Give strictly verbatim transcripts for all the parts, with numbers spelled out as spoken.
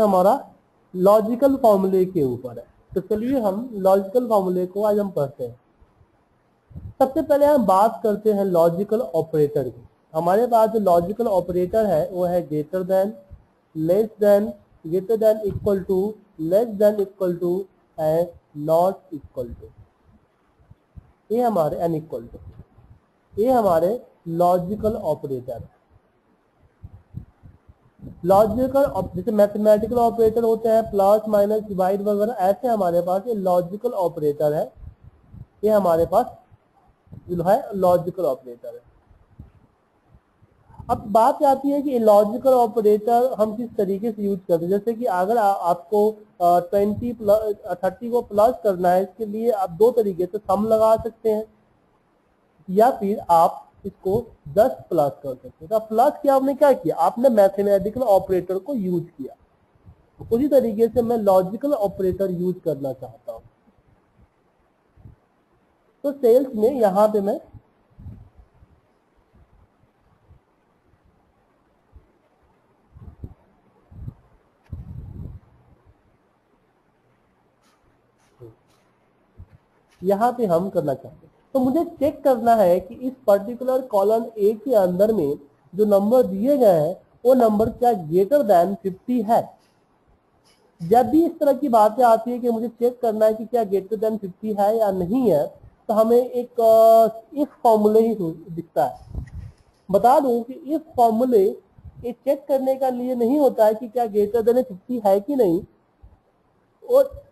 हमारा लॉजिकल फॉर्मूले के ऊपर है। तो चलिए हम लॉजिकल फॉर्मूले को आज हम पढ़ते हैं। सबसे पहले हम बात करते हैं लॉजिकल ऑपरेटर की। हमारे पास जो लॉजिकल ऑपरेटर है वो है greater than, less than, greater than equal to, less than equal to and not equal to, ये हमारे एन इक्वल टू, ये हमारे लॉजिकल ऑपरेटर। लॉजिकल जैसे मैथमेटिकल ऑपरेटर होते हैं प्लस माइनस डिवाइड वगैरह, ऐसे हमारे पास ये लॉजिकल ऑपरेटर है, ये हमारे पास जो है लॉजिकल ऑपरेटर है। अब बात आती है कि लॉजिकल ऑपरेटर हम किस तरीके से यूज करते हैं। जैसे कि अगर आपको ट्वेंटी प्लस थर्टी को प्लस करना है, इसके लिए आप दो तरीके से सम लगा सकते हैं या फिर आप इसको दस प्लस कर सकते हैं। प्लस किया आपने क्या किया, आपने मैथमेटिकल ऑपरेटर को यूज किया। उसी तरीके से मैं लॉजिकल ऑपरेटर यूज करना चाहता हूँ। तो सेल्स में यहाँ पे मैं यहाँ पे हम करना चाहते हैं, तो मुझे चेक करना है कि इस पर्टिकुलर कॉलम ए के अंदर में जो नंबर दिए गए हैं वो नंबर क्या ग्रेटर देन फिफ्टी है। जब भी इस तरह की बातें आती है कि मुझे चेक करना है कि क्या ग्रेटर देन फिफ्टी है या नहीं है, तो हमें एक इफ फॉर्मूले ही दिखता है। बता दूं कि इफ फॉर्मूले ये चेक करने का लिए नहीं होता है कि क्या ग्रेटर देन फिफ्टी है कि नहीं, और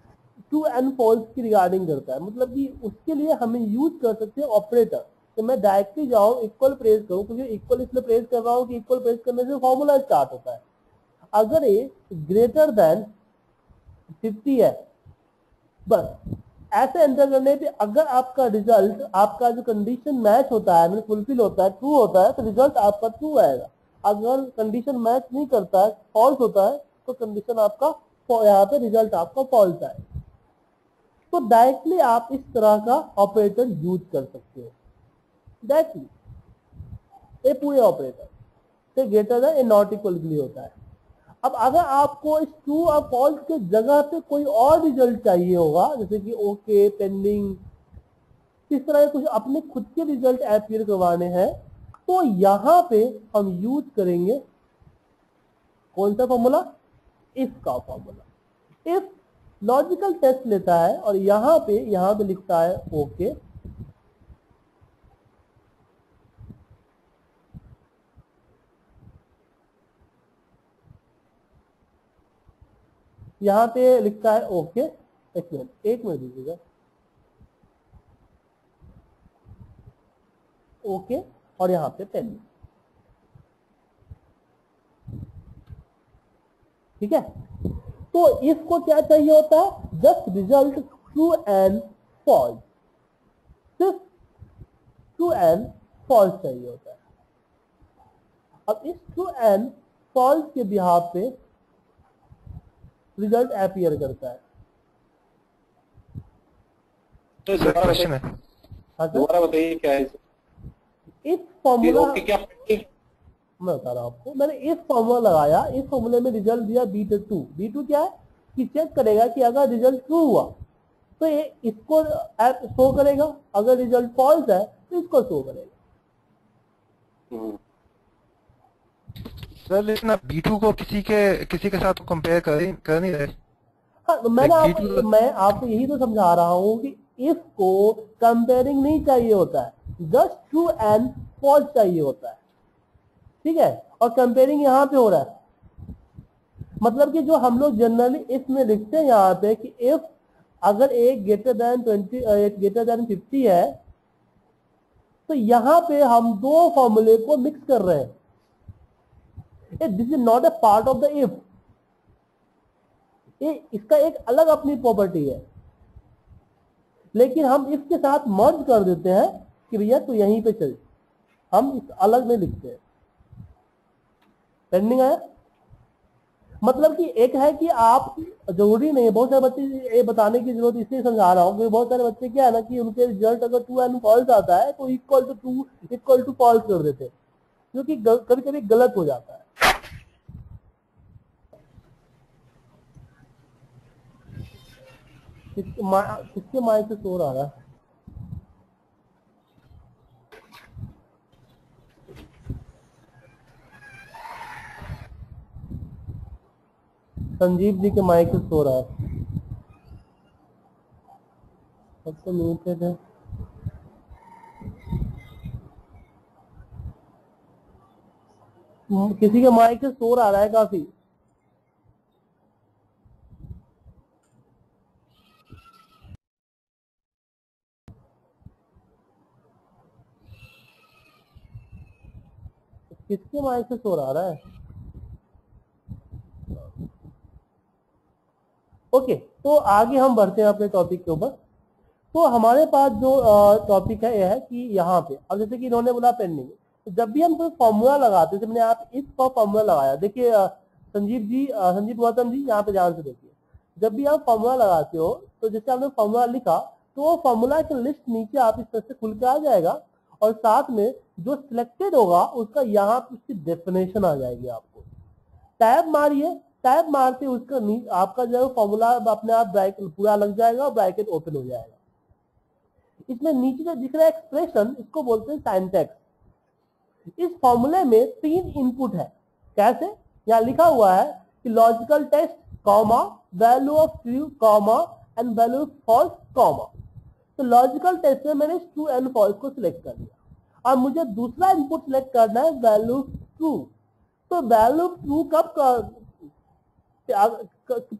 ट्रू एंड फॉल्स की रिगार्डिंग करता है। मतलब कि उसके लिए हमें यूज कर सकते हैं ऑपरेटर। तो मैं डायरेक्टली जाऊँ इक्वल प्रेस करूँ, क्योंकि इक्वल इसलिए प्रेस कर रहा हूँ कि इक्वल प्रेस करने से फॉर्मूला स्टार्ट होता है। अगर ये ग्रेटर देन फिफ्टी है, बस ऐसे एंटर करने पे अगर आपका रिजल्ट, आपका जो कंडीशन मैच होता है, मतलब फुलफिल होता है, ट्रू होता है, तो रिजल्ट आपका ट्रू आएगा। अगर कंडीशन मैच नहीं करता है, फॉल्स होता है, तो कंडीशन आपका यहाँ पे रिजल्ट आपका फॉल्स आएगा। तो डायरेक्टली आप इस तरह का ऑपरेटर यूज कर सकते हो। डायरेक्टली ये पूरे ऑपरेटर से ग्रेटर देन नॉट इक्वल के लिए होता है। अब अगर आपको इस ट्रू और फॉल्स के जगह पे कोई और रिजल्ट चाहिए होगा, जैसे कि ओके, पेंडिंग, इस तरह के कुछ अपने खुद के रिजल्ट अपीयर करवाने हैं, तो यहाँ पे हम यूज करेंगे कौन सा फॉर्मूला, इफ का फॉर्मूला। इफ लॉजिकल टेस्ट लेता है और यहाँ पे यहाँ पे लिखता है ओके, यहाँ पे लिखता है ओके। एक मिनट एक मिनट दीजिएगा, ओके, और यहाँ पे पेंडिंग, ठीक है। तो इसको क्या चाहिए होता है, just result true and false, सिर्फ ट्रू एंड फॉल्स चाहिए होता है। अब इस ट्रू एंड फॉल्स के बिहाव पे रिजल्ट अपीयर करता है। तो क्वेश्चन है, दोबारा बताइए क्या है इस फॉर्मूला, मैं बता रहा हूँ आपको। मैंने इफ फॉर्मूला लगाया, इस फॉर्मूले में रिजल्ट दिया बी टू। बी टू क्या है कि चेक करेगा कि अगर रिजल्ट ट्रू हुआ तो ये इसको शो करेगा, अगर रिजल्ट फॉल्स है तो इसको शो करेगा। सर लेकिन आप बी टू को किसी के किसी के साथ कंपेयर कर, कर नहीं रहे। हाँ, मैंने आपको मैं आपको यही तो समझा रहा हूँ कि इसको कंपेयरिंग नहीं चाहिए होता है, जस्ट ट्रू एंड फॉल्स चाहिए होता है, ठीक है। और कंपेयरिंग यहाँ पे हो रहा है, मतलब कि जो हम लोग जनरली इसमें लिखते हैं यहाँ पे कि इफ अगर एक greater than twenty greater than fifty है, तो यहाँ पे हम दो फॉर्मूले को मिक्स कर रहे हैं। This is not a part of the if, ये इसका एक अलग अपनी प्रॉपर्टी है, लेकिन हम इसके साथ मर्ज कर देते हैं कि भैया तू यहीं पे चल, हम इस अलग में लिखते हैं। पेंडिंग है, मतलब कि एक है कि आप जरूरी नहीं है, बहुत सारे बच्चे ये बताने की जरूरत इसलिए समझा रहा हूँ क्योंकि बहुत सारे बच्चे क्या है ना कि उनके रिजल्ट अगर ट्रू एंड फॉल्स आता है तो equal to true equal to false कर देते हैं, जो कि कभी कभी गलत हो जाता है। कितने माइल से शोर आ रहा है? संजीव जी के माइक से शोर आ रहा है। सब तो म्यूटेड है। किसी के माइक से शोर आ रहा है काफी। किसके माइक से शोर आ रहा है? ओके, तो आगे हम बढ़ते हैं अपने टॉपिक के ऊपर। तो हमारे पास जो टॉपिक है यह है कि यहाँ पे अब जैसे कि इन्होंने बोला पेंडिंग, तो जब भी हम कोई फॉर्मूला लगाते हैं, जैसे मैंने आप इसका फॉर्मूला लगाया, देखिए संजीव जी संजीव गौतम जी यहाँ पे ध्यान से देखिए, जब भी आप फॉर्मूला लगाते हो तो जैसे आपने फॉर्मूला लिखा तो वो फॉर्मूला की लिस्ट नीचे आप इस तरह से खुल के आ जाएगा और साथ में जो सिलेक्टेड होगा उसका यहाँ पे उसकी डेफिनेशन आ जाएगी। आपको टैब मारिए, टैब मारते उसका नी, आपका जो है फॉर्मूला अपने आप ब्रैकेट पूरा लग जाएगा और ब्रैकेट ओपन हो जाएगा। इसमें नीचे जो दिख रहा है एक्सप्रेशन, इसको बोलते हैं सिंटैक्स। इस फॉर्मूले में तीन इनपुट है। कैसे? यहाँ लिखा हुआ है कि logical test comma value of true comma and value of false comma. तो लॉजिकल टेस्ट में मैंने ट्रू एंड फॉल्स को सिलेक्ट कर लिया और मुझे दूसरा इनपुट सिलेक्ट करना है वैल्यू ट्रू। तो वैल्यू ट्रू कब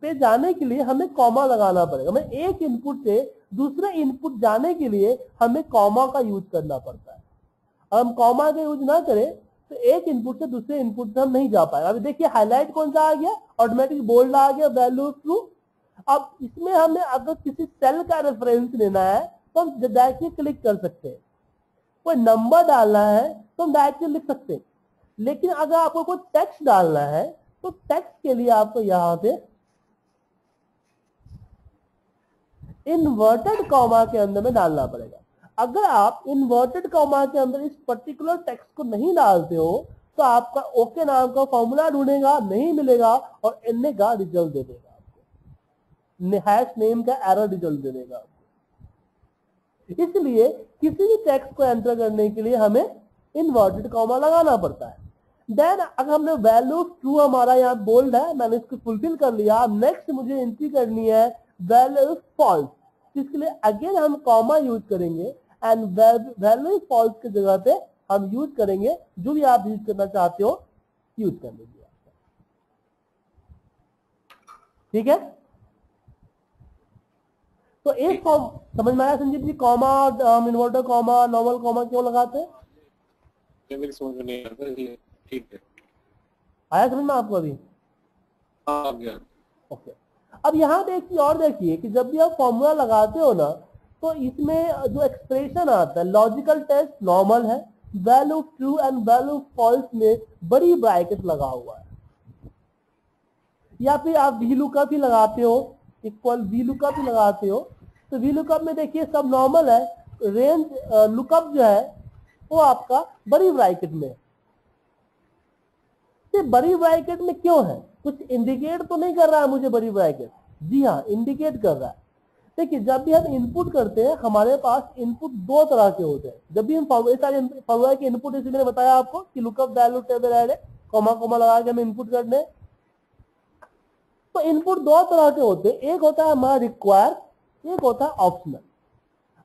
पे जाने के लिए हमें कॉमा लगाना पड़ेगा। मैं एक इनपुट से दूसरे इनपुट जाने के लिए हमें कॉमा का यूज करना पड़ता है। अगर हम कॉमा का यूज ना करें तो एक इनपुट से दूसरे इनपुट पे हम नहीं जा पाएंगे। अभी देखिए हाईलाइट कौन सा आ गया, ऑटोमेटिक बोल्ड आ गया वैल्यू ट्रू। अब इसमें हमें अगर किसी सेल का रेफरेंस लेना है तो हम डायरेक्टली क्लिक कर सकते हैं, कोई नंबर डालना है तो हम डायरेक्टली लिख सकते हैं, लेकिन अगर आपको कोई टेक्स्ट डालना है तो टेक्स्ट के लिए आपको यहाँ पे इन्वर्टेड कॉमा के अंदर में डालना पड़ेगा। अगर आप इन्वर्टेड कॉमा के अंदर इस पर्टिकुलर टेक्स्ट को नहीं डालते हो तो आपका ओके नाम का फॉर्मूला ढूंढेगा, नहीं मिलेगा और एन का रिजल्ट दे देगा, हैश नेम का एरर रिजल्ट दे देगा। इसलिए किसी भी टेक्स्ट को एंटर करने के लिए हमें इन्वर्टेड कॉमा लगाना पड़ता है। देन अगर हमने वैल्यू ट्रू, हमारा यहाँ बोल्ड है, मैंने इसको फुलफिल कर लिया। नेक्स्ट मुझे एंट्री करनी है वैल्यू फॉल्स, जिसके लिए अगेन हम कॉमा यूज करेंगे एंड वैल्यू फॉल्स की जगह पे हम यूज करेंगे जो भी आप यूज करना चाहते हो यूज कर लीजिए। ठीक है, तो एक फॉर्म समझ में आया Sanjeev ji? Comma, inverter comma, normal comma क्यों लगाते हैं? मेरी समझ में नहीं आता। ठीक है, आया समझ में आपको? अभी आ गया। ओके, अब यहाँ पे एक चीज और देखिए कि जब भी आप फॉर्मूला लगाते हो ना तो इसमें जो एक्सप्रेशन आता है लॉजिकल टेस्ट नॉर्मल है, value true and value false में बड़ी ब्रैकेट लगा हुआ है। या फिर आप VLookup ही लगाते हो, इक्वल VLookup ही लगाते हो, तो VLookup में देखिए सब नॉर्मल है, रेंज लुकअप जो है वो आपका बड़ी ब्रैकेट में। ये बड़ी ब्रैकेट में क्यों है? कुछ इंडिकेट तो नहीं कर रहा है मुझे बड़ी ब्रैकेट? जी हाँ, इंडिकेट कर रहा है। देखिए जब भी हम इनपुट करते हैं हमारे पास इनपुट दो तरह के होते हैं। जब भी हम सारे फॉर्मूला के इनपुट, इसी मैंने बताया आपको कि लुकअप वैल्यू टेबल ऐड है, कॉमा कॉमा लगा के हम इनपुट करते हैं। तो इनपुट दो तरह के होते हैं, एक होता है हमारा रिक्वायर्ड, एक होता है ऑप्शनल।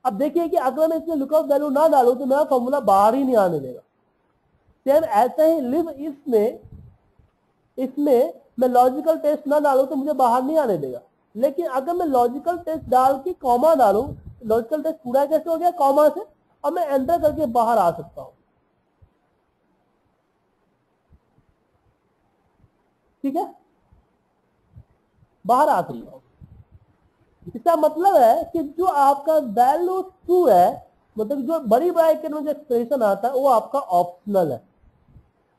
अब देखिए कि अगर मैं इसमें लुकअप वैल्यू ना डालूं तो मेरा फॉर्मूला बाहर ही नहीं आने देगा। सेम ऐसा ही लिव इसमें इसमें मैं लॉजिकल टेस्ट ना डालूं तो मुझे बाहर नहीं आने देगा, लेकिन अगर मैं लॉजिकल टेस्ट डाल के कॉमा डालूं, लॉजिकल टेस्ट पूरा कैसे हो गया कॉमा से, और मैं एंटर करके बाहर आ सकता हूं। ठीक है, बाहर आ सकता हूं। इसका मतलब है कि जो आपका वैल्यू टू है, मतलब जो बड़ी ब्रैकेट में जो एक्सप्रेशन आता है वो आपका ऑप्शनल है,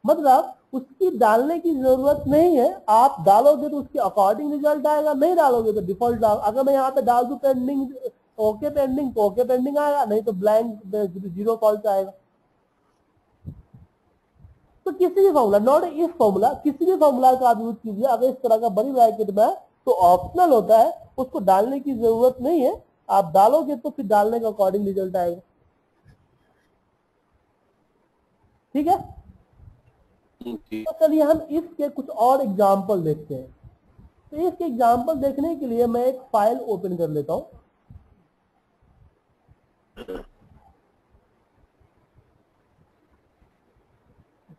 मतलब उसकी डालने की जरूरत नहीं है। आप डालोगे तो उसके अकॉर्डिंग रिजल्ट आएगा, नहीं डालोगे तो डिफॉल्ट डाल। अगर मैं यहाँ पे डाल दूं पेंडिंग, ओके पेंडिंग, तो ओके पेंडिंग आएगा, नहीं तो ब्लैंक जीरो फॉल्स आएगा। तो किसी भी फॉर्मूला, नॉट इफ फॉर्मूला, किसी भी फॉर्मूला का आप यूज कीजिए, अगर इस तरह का बड़ी ब्रैकेट में तो ऑप्शनल होता है, उसको डालने की जरूरत नहीं है। आप डालोगे तो फिर डालने के अकॉर्डिंग रिजल्ट आएगा। ठीक है, तो चलिए हम इसके कुछ और एग्जाम्पल देखते हैं। तो इसके एग्जाम्पल देखने के लिए मैं एक फाइल ओपन कर लेता हूँ।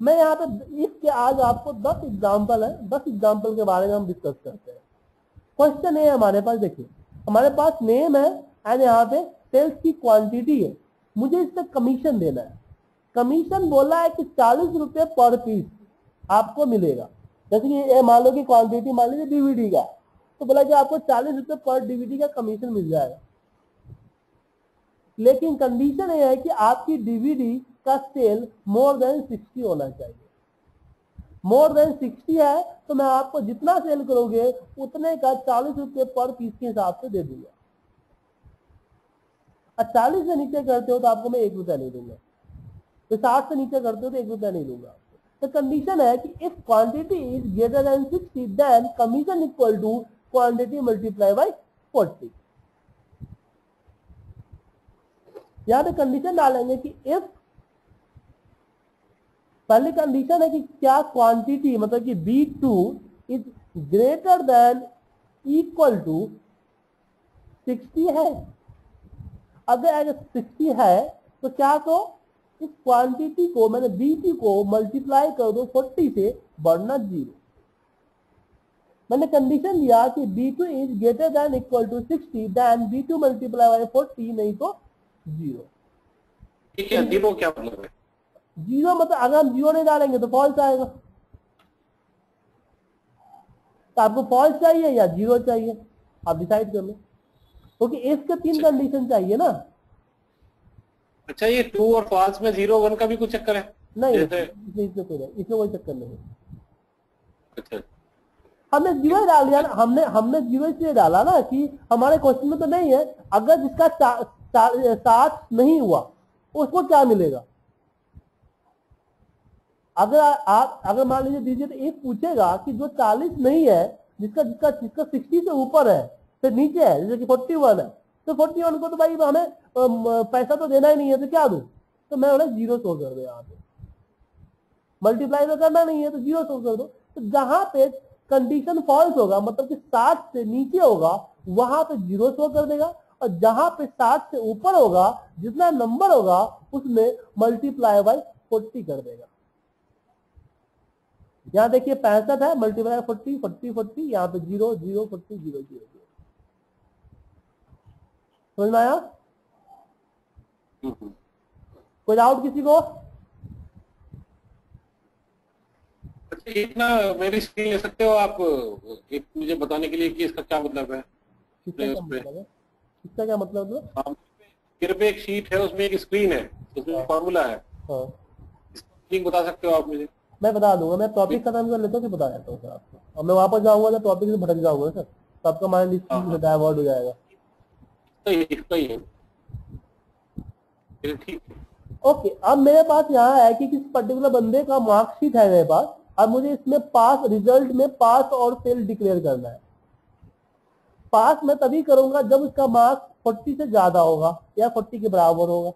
मैं यहाँ पे इसके आज आपको दस एग्जाम्पल है, दस एग्जाम्पल के बारे में हम डिस्कस करते हैं। क्वेश्चन है हमारे पास, देखिए हमारे पास नेम है एंड यहाँ पे सेल्स की क्वांटिटी है। मुझे इसका कमीशन देना है। कमीशन बोला है कि चालीस रुपये पर पीस आपको मिलेगा। जैसे कि ये मान लो कि क्वांटिटी मान लीजिए डीवीडी का, तो बोला कि आपको चालीस रुपये पर डीवीडी का कमीशन मिल जाएगा। लेकिन कंडीशन ये है कि आपकी डीवीडी का सेल मोर देन सिक्सटी होना चाहिए। मोर देन सिक्सटी है तो मैं आपको जितना सेल करोगे उतने का चालीस रुपये पर पीस के हिसाब से दे दूंगा। और चालीस से नीचे करते हो तो आपको मैं एक रुपया नहीं दूंगा, तो साठ से नीचे करते हो तो एक रुपया नहीं दूंगा। तो कंडीशन है कि if quantity is greater than sixty then commission equal to quantity multiply by forty. यहाँ पे कंडीशन डालेंगे कि इफ, पहली कंडीशन है कि क्या क्वांटिटी मतलब कि B two is greater than equal to sixty है। अगर सिक्सटी है तो क्या को इस क्वांटिटी को मैंने बी टू को मल्टीप्लाई कर दो फोर्टी से, बढ़ना जीरो। मैंने कंडीशन दिया कि B two is greater than equal to sixty then B two multiply by forty नहीं तो जीरो। ठीक है, जीरो क्या मतलब है? जीरो मतलब अगर हम जीरो नहीं डालेंगे तो फॉल्स आएगा। तो आपको फॉल्स चाहिए या जीरो चाहिए, आप डिसाइड कर लो। क्योंकि इसके तीन कंडीशन चाहिए ना। अच्छा, ये टू और फॉल्स में जीरो वन का भी कुछ चक्कर है? नहीं, इसमें कोई नहीं, इसमें कोई चक्कर नहीं। अच्छा, हमने जीरो डाल दिया ना, हमने हमने जीरो इसलिए डाला ना कि हमारे क्वेश्चन में तो नहीं है। अगर जिसका सात नहीं हुआ उसको क्या मिलेगा? अगर आप अगर मान लीजिए दीजिए तो एक पूछेगा कि जो चालीस नहीं है, जिसका जिसका जिसका साठ से ऊपर है, फिर नीचे है, जैसे कि इकतालीस है, तो इकतालीस को तो भाई हमें पैसा तो देना ही नहीं है, तो क्या दूं? तो मैं बोला जीरो शो कर दो। यहाँ पे मल्टीप्लाई तो करना नहीं है तो जीरो शो कर दो। तो जहाँ पे कंडीशन फॉल्स होगा मतलब कि साठ से नीचे होगा वहां पे जीरो शो कर देगा, और जहां पे साठ से ऊपर होगा जितना नंबर होगा उसमें मल्टीप्लाई बाई फोर्टी कर देगा। यहाँ देखिए पैंसठ है, मल्टीप्लाई फोर्टी फोर्टी फोर्टी, यहाँ पे zero zero forty zero zero. समझ में आया? कोई डाउट किसी को? इतना मेरी स्क्रीन ले सकते हो आप मुझे बताने के लिए कि इसका क्या मतलब है? इसका क्या मतलब है? मेरे पे एक शीट है, उसमें एक स्क्रीन है, उसमें फॉर्मूला है। हाँ, लिंक बता सकते हो आप मुझे? मैं बता दूंगा। मैं टॉपिक खत्म कर लेता हूँ, बता देता हूँ सर आपको। और मैं वापस जाऊंगा तो टॉपिक से भटक जाऊंगा सर, तो आपका माइंड इसमें डाइवर्ट हो जाएगा। तो ये है ठीक है, ओके। अब मेरे पास यहाँ है कि किस पर्टिकुलर बंदे का मार्कशीट है मेरे पास, और मुझे इसमें पास रिजल्ट में पास और फेल डिक्लेयर करना है। पास मैं तभी करूंगा जब उसका मार्क्स फोर्टी से ज्यादा होगा या फोर्टी के बराबर होगा।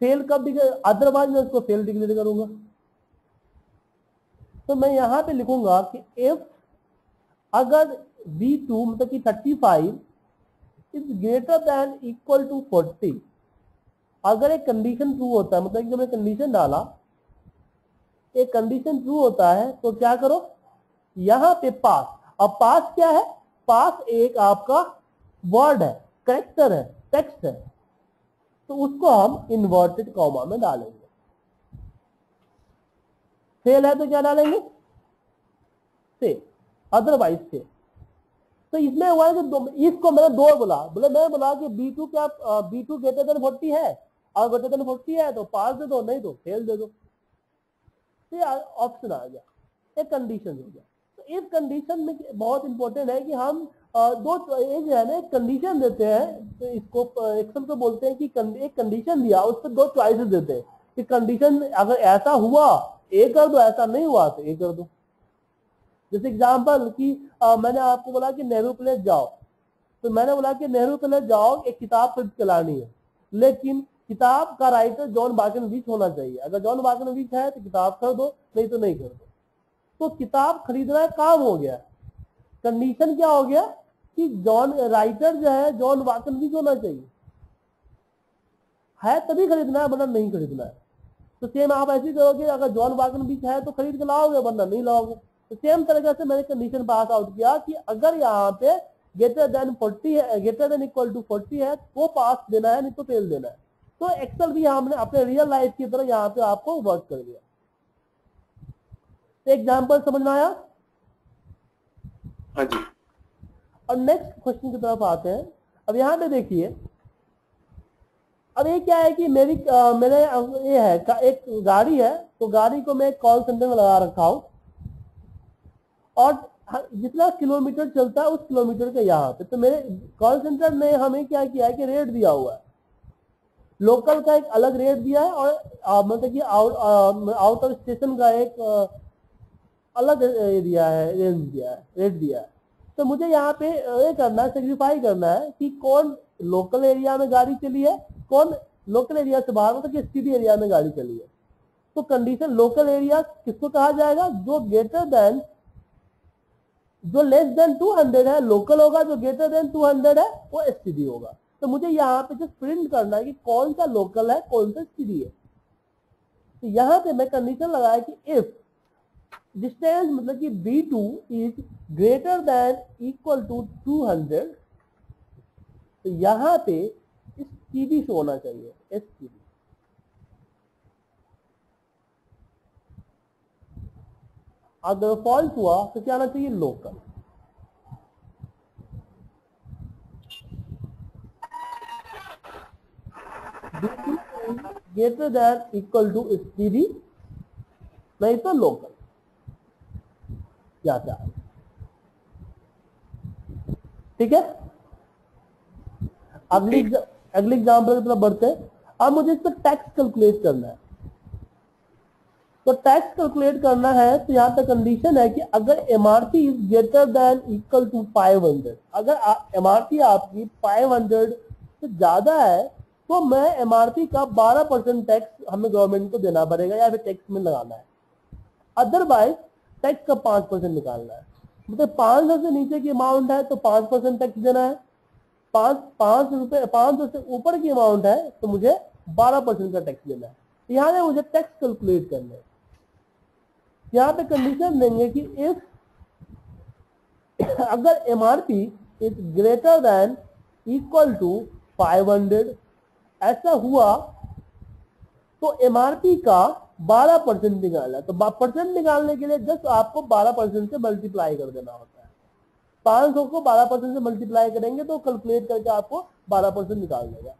फेल कब डिक्लेयर, अदरवाइज मैं उसको फेल डिक्लेयर करूंगा। तो मैं यहाँ पे लिखूंगा कि इफ अगर बी टू मतलब कि thirty five is greater than equal to forty, अगर एक कंडीशन ट्रू होता है मतलब कि जब मैं कंडीशन डाला एक कंडीशन ट्रू होता है तो क्या करो यहाँ पे पास। अब पास क्या है? पास एक आपका वर्ड है, करेक्टर है, टेक्स्ट है, तो उसको हम इन्वर्टेड कॉमा में डालेंगे। फेल है तो क्या डालेंगे? Fail, otherwise fail. तो इसमें हुआ है कि इसको मैंने दो बोला, बोले मैंने बोला कि बी टू क्या B two greater than forty है, और ग्रेटर देन फोर्टी है तो पास दे दो, नहीं तो फेल दे दो। ऑप्शन आ गया, एक कंडीशन हो गया। तो इस कंडीशन में बहुत इंपॉर्टेंट है कि हम दो एक जो है ना कंडीशन देते हैं, तो इसको एक्शन को बोलते हैं कि एक कंडीशन दिया उस पर दो चॉइसेस देते हैं कि कंडीशन अगर ऐसा हुआ ए कर दो, ऐसा नहीं हुआ तो ए कर दो। जैसे एग्जांपल कि आ, मैंने आपको बोला कि नेहरू पैलेस जाओ, तो मैंने बोला कि नेहरू पैलेस जाओ, एक किताब खरीद के लानी है, लेकिन किताब का राइटर जॉन बाइटनविच होना चाहिए। अगर जॉन बाइटनविच है तो किताब खरीदो, नहीं तो नहीं खरीदो। तो किताब खरीदना काम हो गया, कंडीशन क्या हो गया कि जॉन राइटर जो है जॉन बाइटनविच होना चाहिए, है तभी खरीदना है वरना नहीं खरीदना है। तो सेम आप ऐसे करोगे, अगर जॉन बाइटनविच है तो खरीद के लाओगे वरना नहीं लाओगे। तो सेम तरीके से मैंने कंडीशन पास आउट किया कि अगर यहाँ पे ग्रेटर देन फोर्टी है, greater than equal to forty है, वो पास देना है, नहीं तो फेल देना है। तो एक्सेल भी हमने अपने रियल लाइफ की तरह यहाँ पे आपको वर्क कर दिया। एग्जाम्पल समझ में आया? हाँ जी। और नेक्स्ट क्वेश्चन की तरफ आते हैं। अब यहाँ पे देखिए, अब ये क्या है कि मेरी आ, मेरे ये है का, एक गाड़ी है, तो गाड़ी को मैं कॉल सेंटर में लगा रखा हूँ और जितना किलोमीटर चलता है उस किलोमीटर का यहाँ पे, तो मेरे कॉल सेंटर ने हमें क्या किया है कि रेट दिया हुआ है, लोकल का एक अलग रेट दिया है और आ, मतलब कि आउट आउटर स्टेशन का एक आ, अलग दिया है, रेंज दिया है, रेट दिया है। तो मुझे यहाँ पे ये करना है, सेग्रीफाई करना है कि कौन लोकल एरिया में गाड़ी चली है, कौन लोकल एरिया से बाहर मतलब कि सिटी एरिया में गाड़ी चली है। तो कंडीशन लोकल एरिया किसको कहा जाएगा? जो ग्रेटर देन, जो लेस देन टू हंड्रेड है लोकल होगा, जो ग्रेटर देन टू हंड्रेड है वो एससीडी होगा। तो मुझे यहाँ पे जस्ट प्रिंट करना है कि कौन सा लोकल है कौन सा एससीडी है। तो यहाँ पे मैं कंडीशन लगाया कि इफ डिस्टेंस मतलब कि B two is greater than equal to two hundred, तो यहाँ पे एससीडी शो होना चाहिए, एससीडी। अगर फॉल्स हुआ तो क्या आना चाहिए? Local. Greater than equal to SCD, नहीं तो लोकल। क्या क्या ठीक है? अगली अगले एग्जाम्पल की तरफ बढ़ते हैं। अब मुझे इसका टैक्स कैलकुलेट करना है, तो टैक्स कैलकुलेट करना है, तो यहाँ पे कंडीशन है कि अगर MRP is greater than equal to five hundred, अगर एमआरपी आपकी फाइव हंड्रेड से ज्यादा है तो मैं एमआरपी का ट्वेल्व परसेंट टैक्स हमें गवर्नमेंट को देना पड़ेगा या फिर टैक्स में लगाना है, अदरवाइज टैक्स का पांच परसेंट निकालना है। मतलब पांच सौ से नीचे की अमाउंट है तो पांच परसेंट टैक्स देना है, पाँच पाँच रुपये पाँच सौ से ऊपर की अमाउंट है तो मुझे बारह परसेंट का टैक्स लेना है। यहाँ पे मुझे टैक्स कैलकुलेट करना है। यहाँ पे कंडीशन देंगे कि इफ अगर MRP is greater than equal to five hundred, ऐसा हुआ तो एमआरपी का बारह परसेंट निकालना, तो परसेंट निकालने के लिए जस्ट आपको बारह परसेंट से मल्टीप्लाई कर देना होता है। पांच सौ को बारह परसेंट से मल्टीप्लाई करेंगे तो कैलकुलेट करके आपको बारह परसेंट निकाल देगा।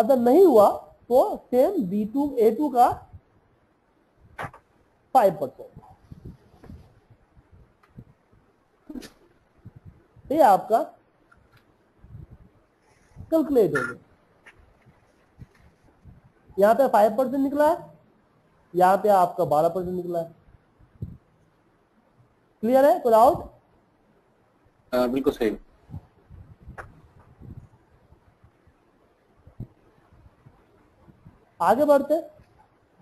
अगर नहीं हुआ तो same B two A two का फाइव परसेंट ये आपका कैलकुलेट हो गया। यहाँ पे फाइव परसेंट निकला है, यहाँ पे आपका बारह परसेंट निकला है। क्लियर है? कोई डाउट? बिल्कुल सही। आगे बढ़ते।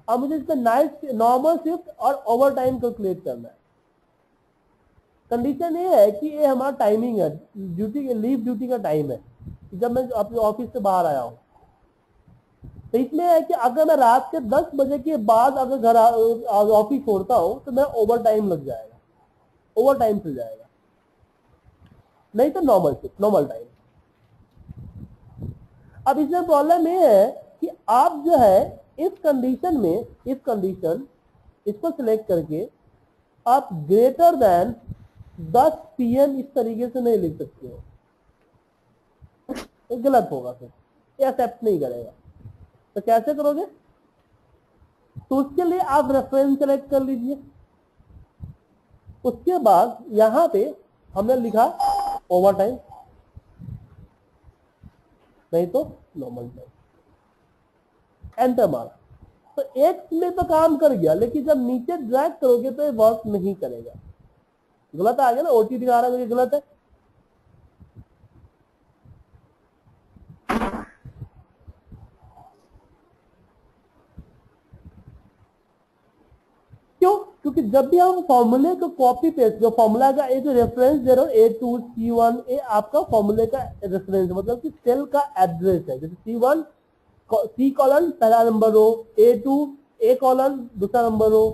अब मुझे इसमें नाइट नॉर्मल शिफ्ट और ओवर टाइम कैलकुलेट करना है। कंडीशन ये है कि ये हमारा टाइमिंग है, ड्यूटी लीव ड्यूटी का टाइम है, जब मैं अपने ऑफिस से बाहर आया हूँ। तो इसमें है कि अगर मैं रात के दस बजे के बाद अगर घर ऑफिस छोड़ता हूँ तो मेरा ओवर टाइम लग जाएगा, ओवर टाइम चल जाएगा, नहीं तो नॉर्मल शिफ्ट नॉर्मल टाइम। अब इसमें प्रॉब्लम ये है कि आप जो है इस कंडीशन में इस कंडीशन इसको सिलेक्ट करके आप ग्रेटर देन टेन पीएम इस तरीके से नहीं लिख सकते हो, ये गलत होगा, फिर एक्सेप्ट नहीं करेगा। तो कैसे करोगे? तो उसके लिए आप रेफरेंस सेलेक्ट कर लीजिए, उसके बाद यहाँ पे हमने लिखा ओवर टाइम, नहीं तो नॉर्मल टाइम, एंटर मारा तो एक में तो काम कर गया, लेकिन जब नीचे ड्रैग करोगे तो ये वर्क नहीं करेगा। गलत आ गया ना, ओटी दिखा रहा है तो गलत है। क्यों? क्योंकि जब भी हम फॉर्मूले को कॉपी पेस्ट, जो फॉर्मूला का ए जो रेफरेंस दे रहा हूँ ए टू सी वन, ए आपका फॉर्मूले का रेफरेंस मतलब कि सेल का एड्रेस है। जैसे सी वन सी कॉलन पहला number row, A two A colon दूसरा नंबर रो,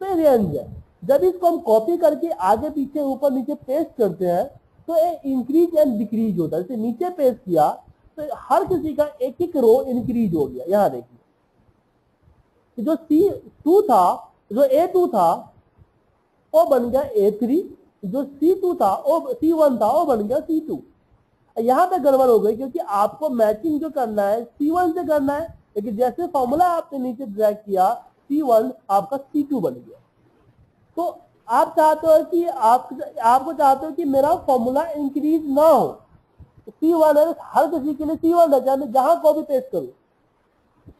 तो रेंज है। जब इसको हम कॉपी करके आगे पीछे ऊपर नीचे पेस्ट करते हैं तो ये इंक्रीज एंड डिक्रीज होता है। जैसे नीचे पेस्ट किया तो हर किसी का एक एक रो इंक्रीज हो गया। यहाँ देखिए जो सी टू था, जो ए टू था वो बन गया ए थ्री, जो सी टू था वो सी वन था वो बन गया सी टू। यहाँ पे गड़बड़ हो गई क्योंकि आपको मैचिंग जो करना है सी वन से करना है, लेकिन जैसे फॉर्मूला आपने नीचे ड्रैग किया सी वन आपका सी टू बन गया। तो आप चाहते हो कि आप आपको चाहते हो कि मेरा फॉर्मूला इंक्रीज ना हो, तो सी वन है हर किसी के लिए सी वन है, चाहे जहाँ को भी पेस्ट करूँ।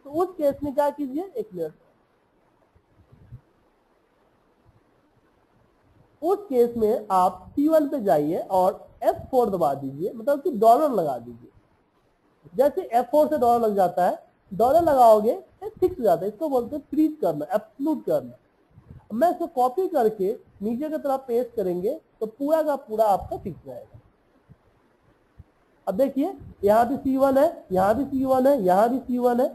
तो उस केस में क्या कीजिए, एक मिनट उस केस में आप सी वन पे जाइए और एफ फोर दबा दीजिए, मतलब कि डॉलर लगा दीजिए। जैसे एफ फोर से डॉलर लग जाता है, डॉलर लगाओगे फिक्स हो जाता है, इसको बोलते हैं फ्रीज करना, एब्सोल्यूट करना। मैं इसको कॉपी करके नीचे की तरफ पेस्ट करेंगे तो पूरा का पूरा आपका फिक्स रहेगा। अब देखिए यहाँ भी सी वन है, यहाँ भी सी वन है, यहाँ भी सी वन है,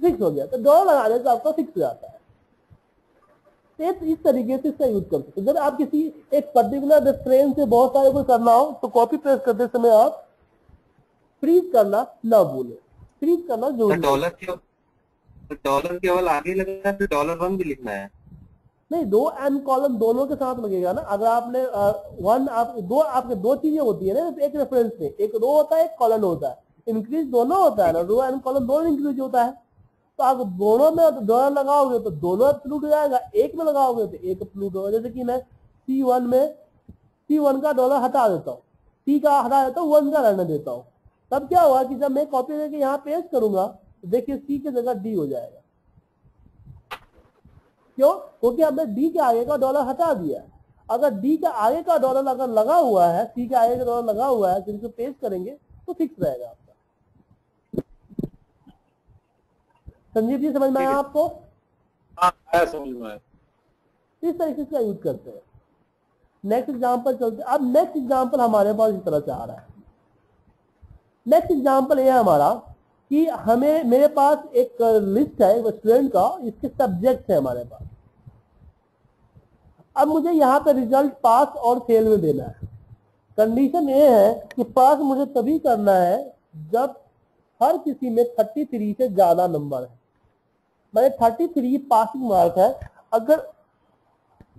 फिक्स हो गया। तो डॉलर लगाने से आपका फिक्स हो जाता है। इस तरीके से इसका यूज कर सकते हैं। जब आप किसी एक पर्टिकुलर रेफरेंस से बहुत सारे को करना हो तो कॉपी पेस्ट करते समय आप फ्रीज करना ना भूलें, फ्रीज करना जरूरी। डॉलर केवल डॉलर केवल आगे लगेगा, फिर डॉलर वन भी लिखना है नहीं, दो एंड कॉलम दोनों के साथ लगेगा ना। अगर आपने वन आप दो आपके दो चीजें होती है ना एक रेफरेंस में, एक रो होता है एक कॉलम होता है, इंक्रीज दोनों होता है ना, रो एंड कॉलम दोनों इंक्रीज होता है। तो आप दोनों में डॉलर लगाओगे तो दोनों एब्सोल्यूट हो जाएगा, एक में लगाओगे तो एक एब्सोल्यूट होगा। जैसे कि मैं सी वन में सी वन का डॉलर हटा देता हूँ, सी का हटा देता हूँ, वन का रहने देता हूँ, तब क्या हुआ कि जब मैं कॉपी करके यहाँ पेस्ट करूंगा तो देखिए सी की जगह डी हो जाएगा। क्यों? क्योंकि हमने डी के आगे का डॉलर हटा दिया। अगर डी के आगे का डॉलर अगर लगा हुआ है, सी के आगे का डॉलर लगा हुआ है, जिनको पेस्ट करेंगे तो फिक्स रहेगा। संजीव जी समझ में आया आपको? हाँ समझ में आया। इस तरीके से यूज करते हैं। नेक्स्ट एग्जांपल चलते हैं। अब नेक्स्ट एग्जांपल हमारे पास इस तरह से आ रहा है। नेक्स्ट एग्जांपल ये है हमारा कि हमें मेरे पास एक लिस्ट है स्टूडेंट का, इसके सब्जेक्ट है हमारे पास। अब मुझे यहाँ पे रिजल्ट पास और फेल में देना है। कंडीशन ये है कि पास मुझे तभी करना है जब हर किसी में थर्टी थ्री से ज्यादा नंबर है। मैंने तैंतीस पासिंग मार्क है, अगर